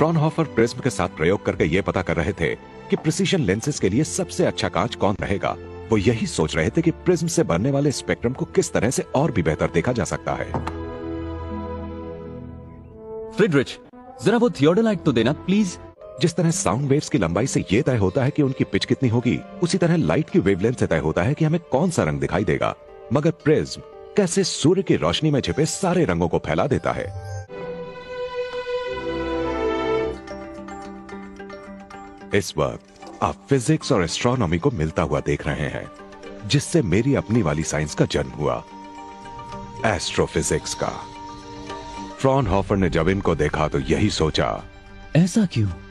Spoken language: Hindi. फ्राउनहोफर प्रिज्म के साथ प्रयोग करके ये पता कर रहे थे कि प्रिसीजन लेंसेज के लिए सबसे अच्छा कांच कौन रहेगा। वो यही सोच रहे थे कि प्रिज्म से बनने वाले स्पेक्ट्रम को किस तरह से और भी बेहतर देखा जा सकता है। फ्रिडरिच, जरा वो थियोडोलाइट तो देना प्लीज। जिस तरह साउंड वेव्स की लंबाई से ये तय होता है कि उनकी पिच कितनी होगी, उसी तरह लाइट की वेवलेंथ से तय होता है कि हमें कौन सा रंग दिखाई देगा। मगर प्रिज्म कैसे सूर्य की रोशनी में छिपे सारे रंगों को फैला देता है। इस वक्त आप फिजिक्स और एस्ट्रोनॉमी को मिलता हुआ देख रहे हैं, जिससे मेरी अपनी वाली साइंस का जन्म हुआ, एस्ट्रोफिजिक्स का। फ्राउनहोफर ने जब इनको देखा तो यही सोचा, ऐसा क्यों?